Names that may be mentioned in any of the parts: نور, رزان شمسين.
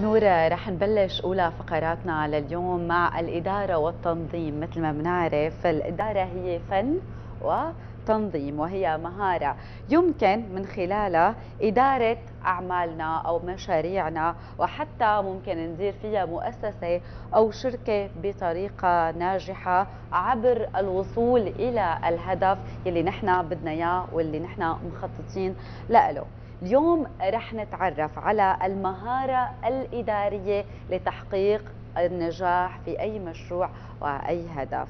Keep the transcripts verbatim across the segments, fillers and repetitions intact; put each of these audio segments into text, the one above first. نور، رح نبلش أولى فقراتنا لليوم مع الإدارة والتنظيم. مثل ما بنعرف، الإدارة هي فن وتنظيم، وهي مهارة يمكن من خلالها إدارة أعمالنا أو مشاريعنا، وحتى ممكن ندير فيها مؤسسة أو شركة بطريقة ناجحة عبر الوصول إلى الهدف اللي نحن بدنا إياه واللي نحن مخططين له. اليوم رح نتعرف على المهارة الإدارية لتحقيق النجاح في أي مشروع وأي هدف،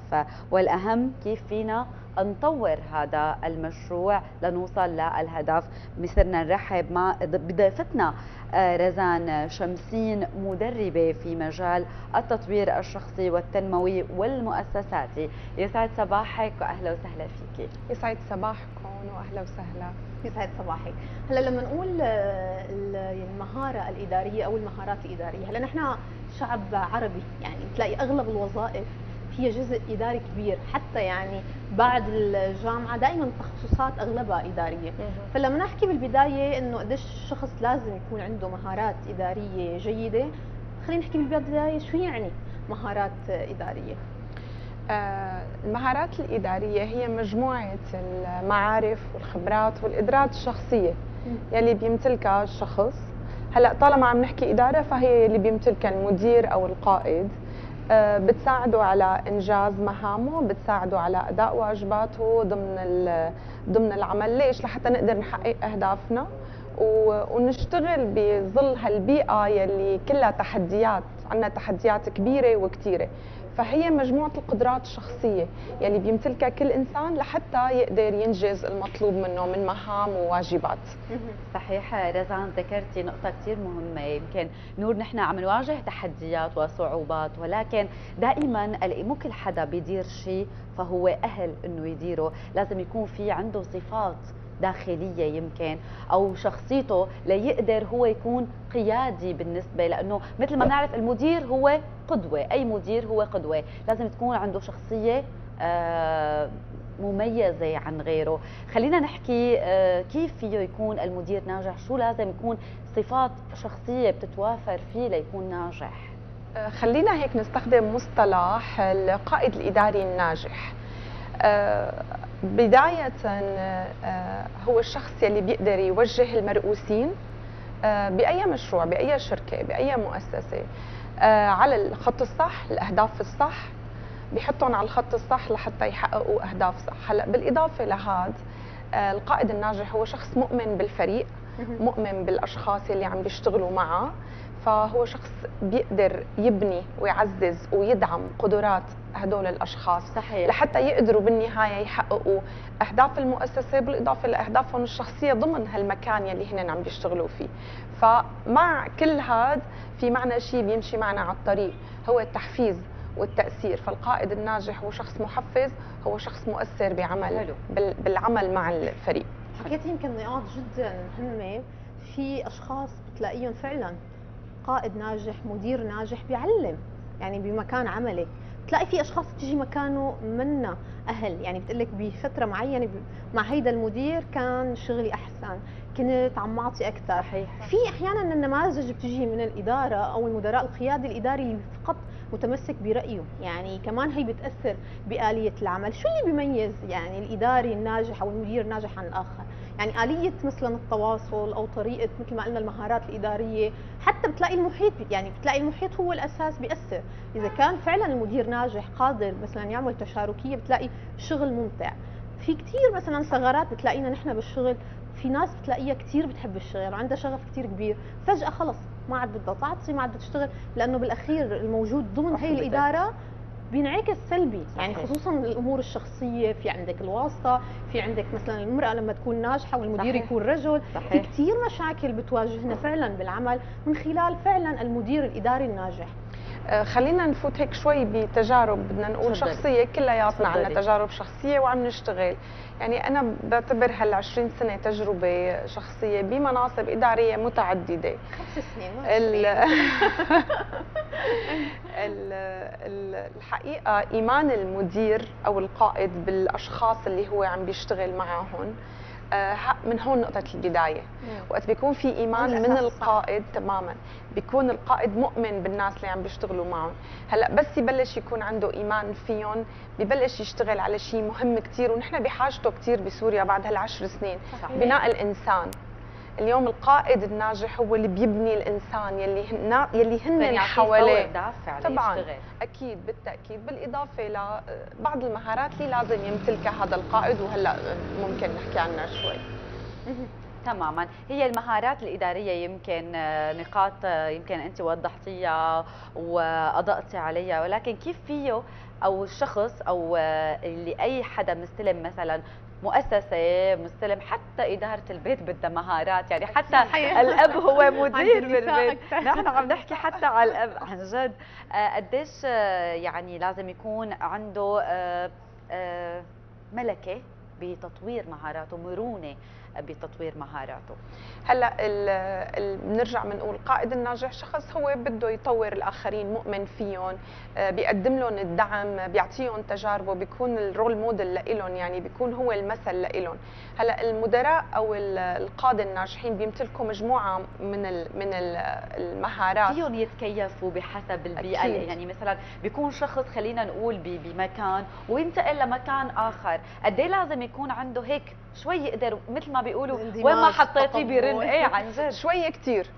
والأهم كيف فينا نطور هذا المشروع لنوصل للهدف. مثلنا نرحب مع بضيفتنا رزان شمسين، مدربة في مجال التطوير الشخصي والتنموي والمؤسساتي. يسعد صباحك وأهلا وسهلا فيكي. يسعد صباحكم وأهلا وسهلا. يسعد صباحك. هلا لما نقول المهارة الإدارية أو المهارات الإدارية، هلا نحن شعب عربي، يعني تلاقي أغلب الوظائف هي جزء إداري كبير، حتى يعني بعد الجامعة دائما تخصصات أغلبها إدارية. فلما نحكي بالبداية إنه قديش الشخص لازم يكون عنده مهارات إدارية جيدة، خلينا نحكي بالبداية شو يعني مهارات إدارية. المهارات الإدارية هي مجموعة المعارف والخبرات والإدراك الشخصية يلي بيمتلكها الشخص. هلا طالما عم نحكي إدارة فهي اللي بيمتلكها المدير أو القائد، بتساعده على إنجاز مهامه، بتساعده على أداء واجباته ضمن ضمن العمل. ليش؟ لحتى نقدر نحقق أهدافنا ونشتغل بظل هالبيئة يلي كلها تحديات، عندنا تحديات كبيرة وكثيرة. فهي مجموعة القدرات الشخصية يلي بيمتلكها كل إنسان لحتى يقدر ينجز المطلوب منه من مهام وواجبات. صحيح رزان، ذكرتي نقطة كثير مهمة. يمكن نور نحن عم نواجه تحديات وصعوبات، ولكن دائما مو كل حدا بيدير شيء فهو أهل إنه يديره، لازم يكون في عنده صفات داخلية يمكن أو شخصيته ليقدر هو يكون قيادي بالنسبة، لأنه مثل ما نعرف المدير هو قدوة، أي مدير هو قدوة، لازم تكون عنده شخصية مميزة عن غيره. خلينا نحكي كيف فيه يكون المدير ناجح، شو لازم يكون صفات شخصية بتتوافر فيه ليكون ناجح. خلينا هيك نستخدم مصطلح القائد الإداري الناجح. بداية هو الشخص يلي بيقدر يوجه المرؤوسين بأي مشروع، بأي شركة، بأي مؤسسة على الخط الصح، الأهداف الصح، بيحطهم على الخط الصح لحتى يحققوا أهداف صح. هلا بالإضافة لهذا، القائد الناجح هو شخص مؤمن بالفريق، مؤمن بالأشخاص اللي عم بيشتغلوا معه، فهو شخص بيقدر يبني ويعزز ويدعم قدرات هدول الأشخاص. صحيح. لحتى يقدروا بالنهاية يحققوا أهداف المؤسسة بالإضافة لأهدافهم الشخصية ضمن هالمكان يلي هن عم بيشتغلوا فيه. فمع كل هاد في معنا شيء بيمشي معنا على الطريق، هو التحفيز والتأثير. فالقائد الناجح هو شخص محفز، هو شخص مؤثر بعمل بالعمل مع الفريق. حكيت يمكن نقاط جدا مهمة. في أشخاص بتلاقيهم فعلا قائد ناجح، مدير ناجح، بيعلم يعني بمكان عمله. بتلاقي في اشخاص بتيجي مكانه منا اهل، يعني بتقلك بفتره معينه مع هيدا المدير كان شغلي احسن، كنت عم اعطي اكثر. صحيح. في احيانا النماذج بتيجي من الاداره او المدراء القيادي الاداري اللي فقط متمسك برايه، يعني كمان هي بتاثر باليه العمل. شو اللي بيميز يعني الاداري الناجح او المدير الناجح عن الاخر؟ يعني آلية مثلا التواصل أو طريقة مثل ما قلنا المهارات الإدارية، حتى بتلاقي المحيط، يعني بتلاقي المحيط هو الأساس بيأثر. إذا كان فعلا المدير ناجح قادر مثلا يعمل تشاركية بتلاقي شغل ممتع. في كثير مثلا ثغرات بتلاقينا نحن بالشغل، في ناس بتلاقيها كثير بتحب الشغل وعندها شغف كثير كبير، فجأة خلص ما عاد بدها تعطي، ما عاد بدها تشتغل، لأنه بالأخير الموجود ضمن هي الإدارة بينعكس سلبي. يعني خصوصا الامور الشخصيه، في عندك الواسطه، في عندك مثلا المراه لما تكون ناجحه والمدير صحيح. يكون رجل. صحيح. في كثير مشاكل بتواجهنا فعلا بالعمل من خلال فعلا المدير الاداري الناجح. آه خلينا نفوت هيك شوي بتجارب، بدنا نقول شخصيه، كلياتنا عندنا تجارب شخصيه وعم نشتغل. يعني انا بعتبر هال عشرين سنه تجربه شخصيه بمناصب اداريه متعدده. خمس سنين الحقيقه ايمان المدير او القائد بالاشخاص اللي هو عم بيشتغل معهم من هون نقطة البداية. وقت بيكون في إيمان من القائد تماما، بيكون القائد مؤمن بالناس اللي عم بيشتغلوا معهم. هلأ بس يبلش يكون عنده إيمان فيهم، ببلش يشتغل على شيء مهم كتير ونحن بحاجته كتير بسوريا بعد هالعشر سنين، بناء الإنسان. اليوم القائد الناجح هو اللي بيبني الانسان يلي هن يلي هن حواليه. طبعا اكيد بالتاكيد، بالاضافه لبعض المهارات اللي لازم يمتلكها هذا القائد، وهلا ممكن نحكي عنها شوي. تماما، هي المهارات الاداريه يمكن نقاط يمكن انت وضحتيها واضأتي عليها، ولكن كيف فيه او الشخص او اللي اي حدا مستلم مثلا مؤسسة، مستلم حتى إدارة البيت بدها مهارات، يعني حتى الأب هو مدير بالبيت، نحن عم نحكي حتى على الأب عن جد. قديش يعني لازم يكون عنده ملكة بتطوير مهاراته، مرونة بتطوير مهاراته؟ هلا بنرجع بنقول القائد الناجح شخص هو بده يطور الاخرين، مؤمن فيهم، بيقدم لهم الدعم، بيعطيهم تجاربه، بيكون الرول موديل لإلهم، يعني بيكون هو المثل لإلهم. هلا المدراء او القاده الناجحين بيمتلكوا مجموعه من من المهارات، فيهم يتكيفوا بحسب البيئه. أكيد. يعني مثلا بيكون شخص خلينا نقول بمكان وينتقل لمكان اخر، قد ايه لازم يكون عنده هيك شوي يقدر مثل ما بيقولوا وين ما حطيتيه بيرن. ايه عن جد شوي كثير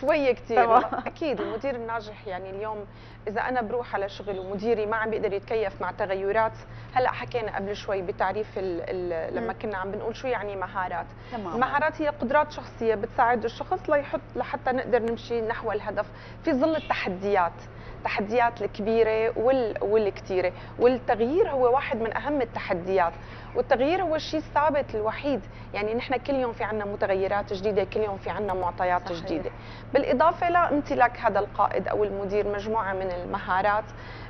شوي كثير اكيد. المدير الناجح يعني اليوم اذا انا بروح على شغل ومديري ما عم بيقدر يتكيف مع تغيرات، هلا حكينا قبل شوي بتعريف ال ال لما كنا عم بنقول شو يعني مهارات. تمام. المهارات هي قدرات شخصيه بتساعد الشخص ليحط لحتى نقدر نمشي نحو الهدف في ظل التحديات، التحديات الكبيره وال والكثيره، والتغيير هو واحد من اهم التحديات، والتغيير هو الشيء الثابت الوحيد. يعني نحن كل يوم في عنا متغيرات جديدة، كل يوم في عنا معطيات صحيح. جديدة. بالإضافة لامتلاك هذا القائد أو المدير مجموعة من المهارات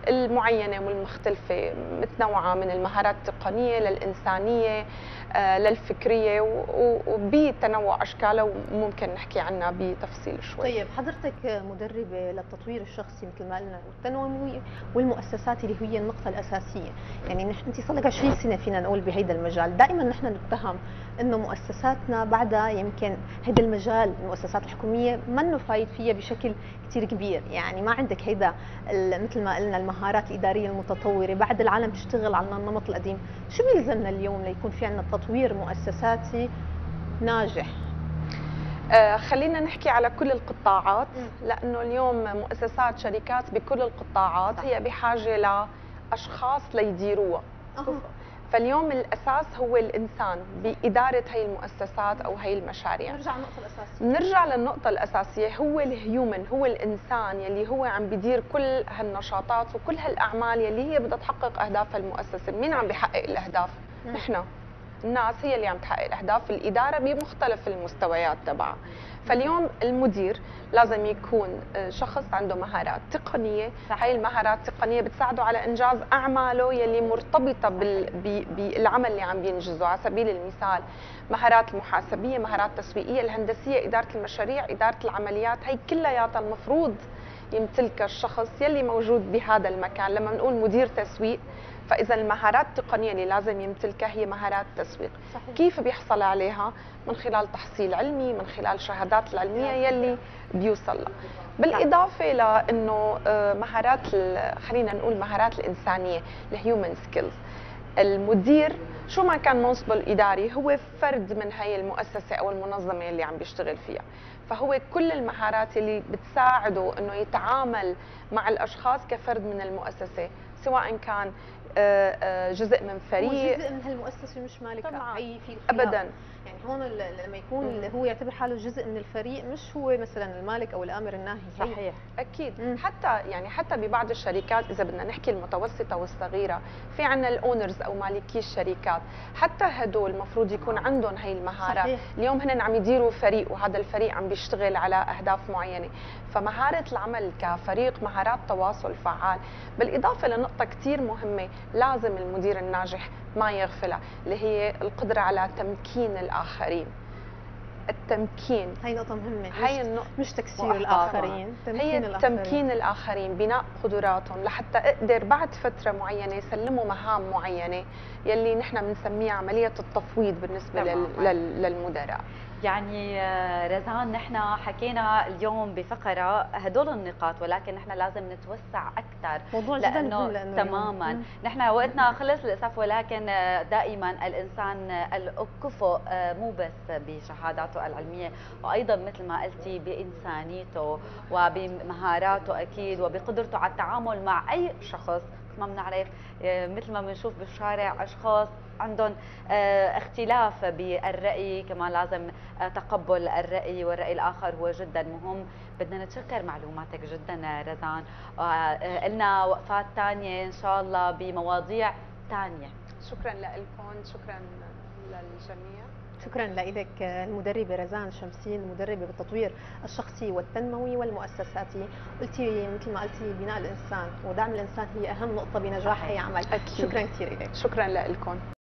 المعينة والمختلفة، متنوعة من المهارات التقنية للإنسانية للفكرية، وبتنوع أشكالها، وممكن نحكي عنها بتفصيل شوي. طيب حضرتك مدربة للتطوير الشخصي مثل ما قلنا والتنموي والمؤسسات اللي هي النقطة الأساسية، يعني نحن أنت صار لك عشرين سنة فينا نقول بهيدا المجال. دائما نحن نتهم إنه مؤسساتنا بعدها يمكن هيدا المجال، المؤسسات الحكومية منه فايد فيها بشكل كتير كبير، يعني ما عندك هيدا مثل ما قلنا المهارات الإدارية المتطورة، بعد العالم تشتغل على النمط القديم. شو بيلزمنا اليوم ليكون في عندنا تطوير مؤسساتي ناجح؟ آه خلينا نحكي على كل القطاعات، لأنه اليوم مؤسسات شركات بكل القطاعات هي بحاجة لأشخاص ليديروها. أوه. فاليوم الأساس هو الإنسان بإدارة هاي المؤسسات أو هاي المشاريع. نرجع للنقطة الأساسية. نرجع للنقطة الأساسية، هو الهيومن، هو الإنسان يلي هو عم بيدير كل هالنشاطات وكل هالأعمال يلي هي بدها تحقق أهداف المؤسسة. مين عم بيحقق الأهداف؟ نحن. الناس هي اللي عم تحقق الأهداف، الإدارة بمختلف المستويات تبعها. فاليوم المدير لازم يكون شخص عنده مهارات تقنية، هاي المهارات التقنية بتساعده على إنجاز أعماله يلي مرتبطة بالعمل اللي عم بينجزه. على سبيل المثال مهارات المحاسبية، مهارات تسويقية، الهندسية، إدارة المشاريع، إدارة العمليات، هاي كلياتها المفروض يمتلكها الشخص يلي موجود بهذا المكان. لما بنقول مدير تسويق، فإذا المهارات التقنية اللي لازم يمتلكها هي مهارات التسويق. صحيح. كيف بيحصل عليها؟ من خلال تحصيل علمي، من خلال شهادات العلمية يلي بيوصل لها. بالإضافة لأنه مهارات، خلينا نقول مهارات الإنسانية، الهيومن سكيلز. المدير شو ما كان منصبه الإداري هو فرد من هاي المؤسسة أو المنظمة اللي عم بيشتغل فيها، فهو كل المهارات اللي بتساعده أنه يتعامل مع الأشخاص كفرد من المؤسسة، سواء كان جزء من فريق، جزء من هالمؤسسة مش مالكة أي في أبدا. يعني هون لما يكون اللي هو يعتبر حاله جزء من الفريق، مش هو مثلا المالك او الامر الناهي. صحيح اكيد. مم. حتى يعني حتى ببعض الشركات اذا بدنا نحكي المتوسطه والصغيره، في عندنا الاونرز او مالكي الشركات، حتى هدول المفروض يكون عندهم هي المهاره. صحيح. اليوم هن عم يديروا فريق، وهذا الفريق عم بيشتغل على اهداف معينه، فمهاره العمل كفريق، مهارات تواصل فعال. بالاضافه لنقطه كثير مهمه لازم المدير الناجح ما يغفلها، اللي هي القدره على تمكين الاخرين. التمكين. هي نقطة مهمة. هي النقطة، مش تكسير الآخرين، هي تمكين الآخرين، بناء قدراتهم لحتى أقدر بعد فترة معينة يسلموا مهام معينة يلي نحن بنسميها عملية التفويض بالنسبة لل... للمدراء. يعني رزان، نحن حكينا اليوم بفقرة هدول النقاط، ولكن نحن لازم نتوسع أكثر. موضوع جدا مهم، لأنه تماما نحن وقتنا خلص للأسف، ولكن دائما الإنسان الكفؤ مو بس بشهاداته العلمية، وأيضا مثل ما قلتي بإنسانيته وبمهاراته أكيد، وبقدرته على التعامل مع أي شخص. ما بنعرف، مثل ما بنشوف بالشارع أشخاص عندهم اختلاف بالرأي، كمان لازم تقبل الرأي، والرأي الآخر هو جدا مهم. بدنا نتشكر معلوماتك جدا رزان، قلنا وقفات تانية إن شاء الله بمواضيع تانية. شكرا لكم، شكرا للجميع. شكرا لك المدربة رزان شمسين، المدربة بالتطوير الشخصي والتنموي والمؤسساتي. قلتي مثل ما قلتي بناء الإنسان ودعم الإنسان هي أهم نقطة بنجاح أي عمل. شكرا كثير لك. شكرا لكم.